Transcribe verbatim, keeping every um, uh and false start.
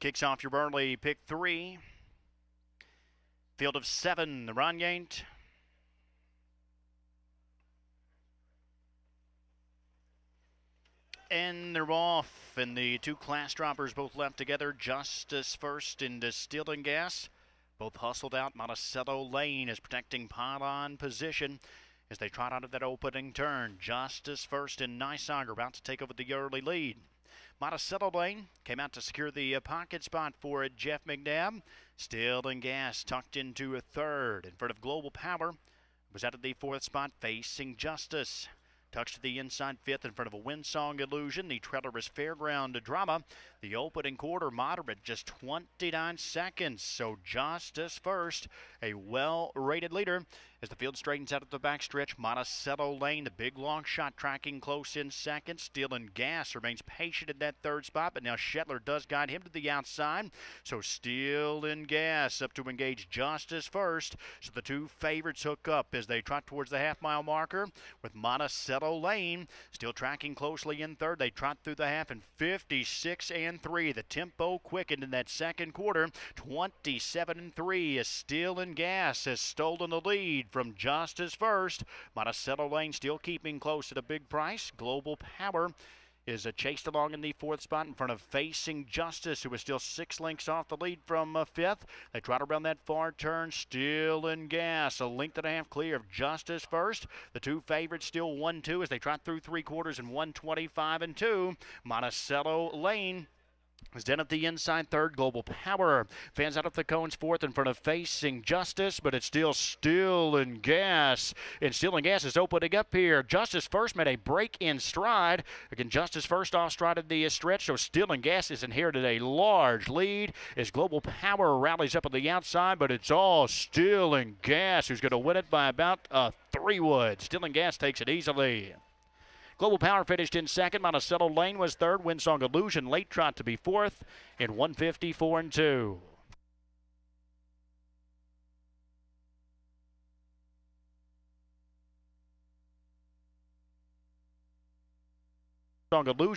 Kicks off your Burnley pick three. Field of seven, Ron Yant. And they're off, and the two class droppers both left together. Justice First into Steal N Gas. Both hustled out. Monticello Lane is protecting pylon position as they trot out of that opening turn. Justice First and Nysager about to take over the early lead. Monticello Lane came out to secure the pocket spot for Jeff McNabb. Steal N Gas tucked into a third in front of Global Power. Was out of the fourth spot facing Justice. Tucks to the inside fifth in front of a Windsong Illusion. The trailer is Fairground Drama. The opening quarter moderate, just twenty-nine seconds. So Justice First, a well-rated leader. As the field straightens out at the backstretch, Monticello Lane, the big long shot, tracking close in second. Steal N Gas remains patient in that third spot, but now Shetler does guide him to the outside. So Steal N Gas up to engage Justice First. So the two favorites hook up as they trot towards the half-mile marker with Monticello Lane still tracking closely in third. They trot through the half in fifty-six and three. The tempo quickened in that second quarter. twenty-seven and three as Steal N Gas has stolen the lead from Justice First. Monticello Lane still keeping close at a big price. Global Power is a chased along in the fourth spot in front of facing Justice, who is still six lengths off the lead from uh, fifth. They trot around that far turn. Steal N Gas, a length and a half clear of Justice First. The two favorites still one two as they trot through three quarters in one twenty-five and two. Monticello Lane is then at the inside third. Global Power fans out of the cones fourth in front of facing Justice, but it's still Steal N Gas. And Steal N Gas is opening up here. Justice First made a break in stride. Again, Justice First off stride at the stretch, so Steal N Gas has inherited a large lead as Global Power rallies up on the outside, but it's all Steal N Gas who's going to win it by about a three wood. Steal N Gas takes it easily. Global Power finished in second. Monticello Lane was third. Windsong Illusion late trot to be fourth in one fifty-four and two. Windsong Illusion.